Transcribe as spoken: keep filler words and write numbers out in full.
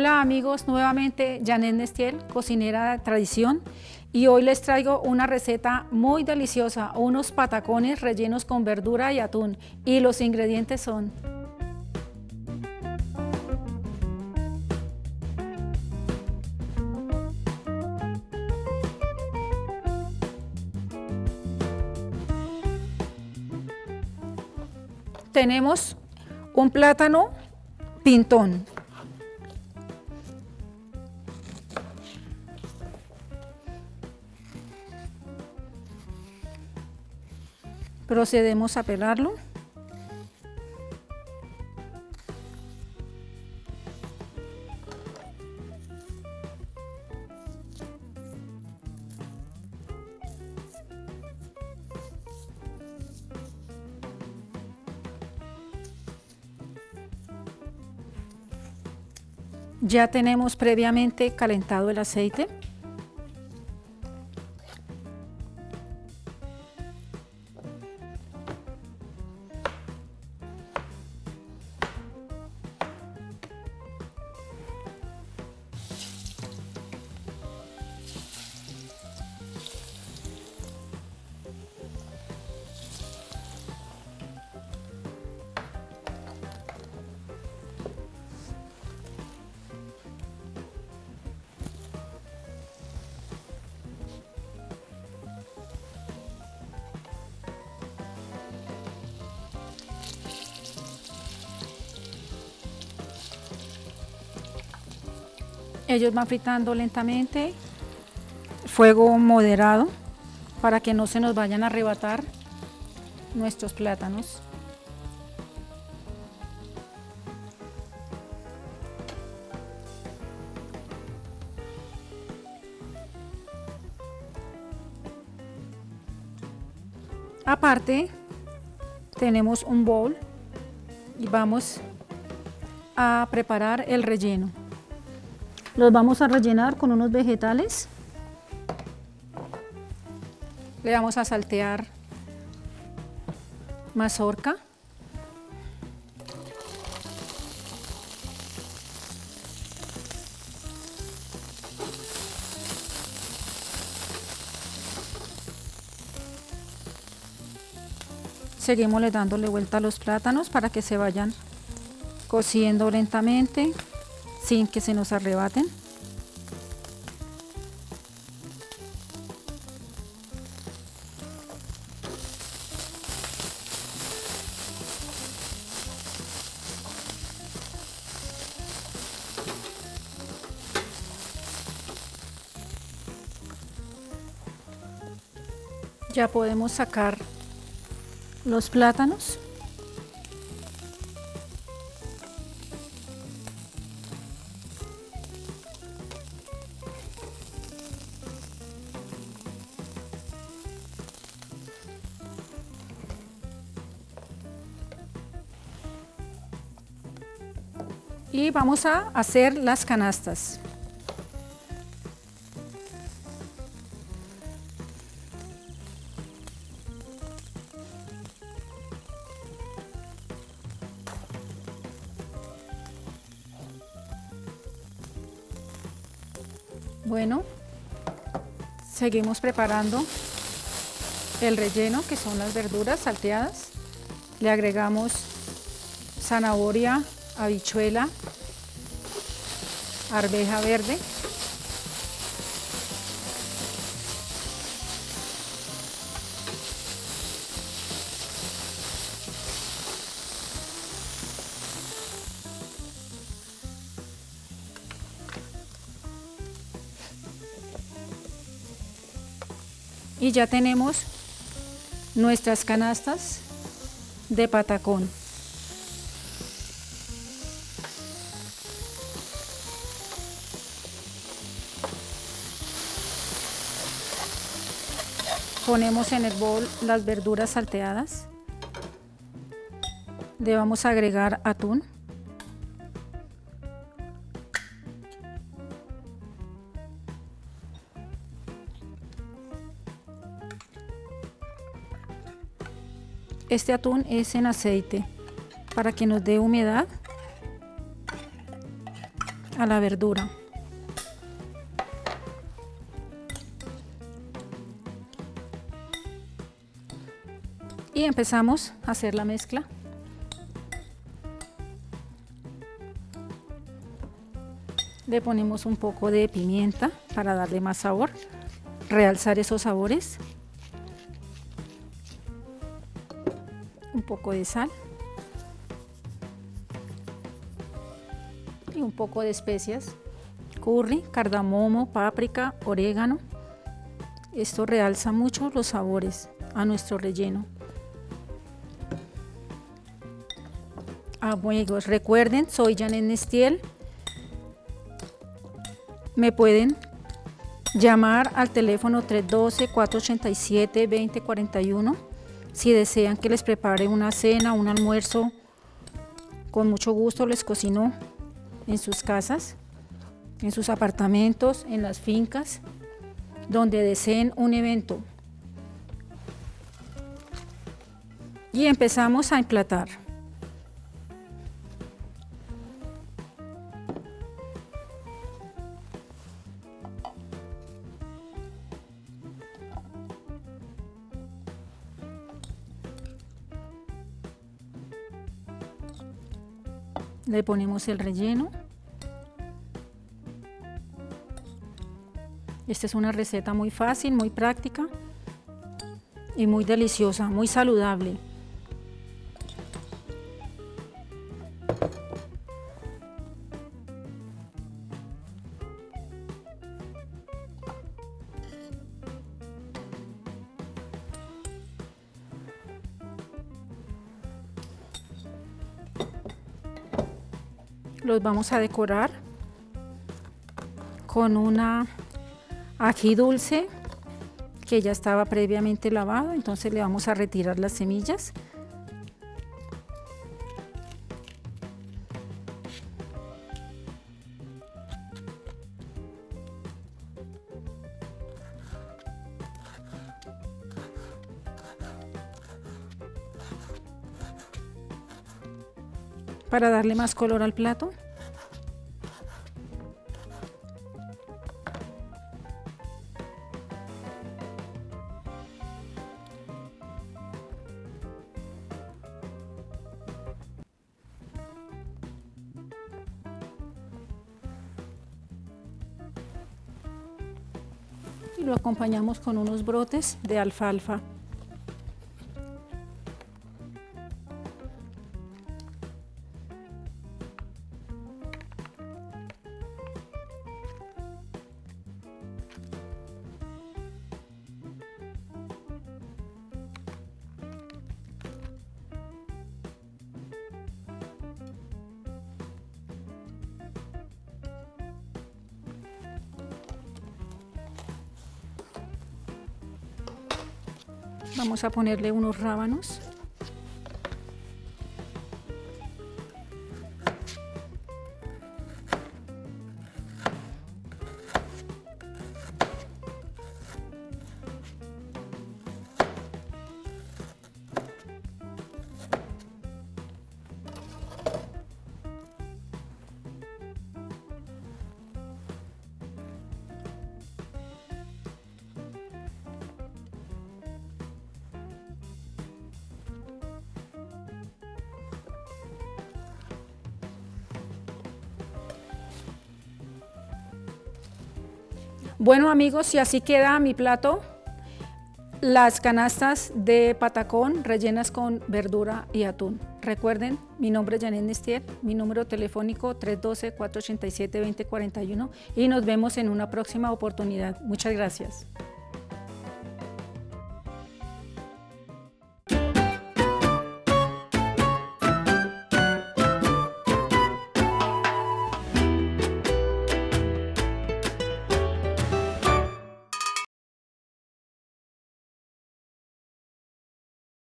Hola amigos, nuevamente Janeth Nestier, cocinera de tradición, y hoy les traigo una receta muy deliciosa, unos patacones rellenos con verdura y atún, y los ingredientes son tenemos un plátano pintón, procedemos a pelarlo. Ya tenemos previamente calentado el aceite. Ellos van fritando lentamente, fuego moderado, para que no se nos vayan a arrebatar nuestros plátanos. Aparte, tenemos un bowl y vamos a preparar el relleno. Los vamos a rellenar con unos vegetales. Le vamos a saltear mazorca, seguimos dándole vuelta a los plátanos para que se vayan cociendo lentamente, sin que se nos arrebaten. Ya podemos sacar los plátanos. Y vamos a hacer las canastas. Bueno, seguimos preparando el relleno, que son las verduras salteadas. Le agregamos zanahoria, habichuela, arveja verde, y ya tenemos nuestras canastas de patacón. Ponemos en el bol las verduras salteadas, le vamos a agregar atún, este atún es en aceite para que nos dé humedad, a la verdura. Y empezamos a hacer la mezcla. Le ponemos un poco de pimienta para darle más sabor, realzar esos sabores. Un poco de sal. Y un poco de especias. Curry, cardamomo, páprica, orégano. Esto realza mucho los sabores a nuestro relleno. Amigos, recuerden, soy Janeth Nestier. Me pueden llamar al teléfono tres uno dos, cuatro ocho siete, dos cero cuatro uno si desean que les prepare una cena, un almuerzo. Con mucho gusto les cocino en sus casas, en sus apartamentos, en las fincas, donde deseen un evento. Y empezamos a emplatar. Le ponemos el relleno. Esta es una receta muy fácil, muy práctica y muy deliciosa, muy saludable. Los vamos a decorar con una ají dulce que ya estaba previamente lavado, entonces le vamos a retirar las semillas. Para darle más color al plato. Y lo acompañamos con unos brotes de alfalfa. Vamos a ponerle unos rábanos. Bueno amigos, y así queda mi plato, las canastas de patacón rellenas con verdura y atún. Recuerden, mi nombre es Janeth Nestier, mi número telefónico tres uno dos, cuatro ocho siete, dos cero cuatro uno y nos vemos en una próxima oportunidad. Muchas gracias.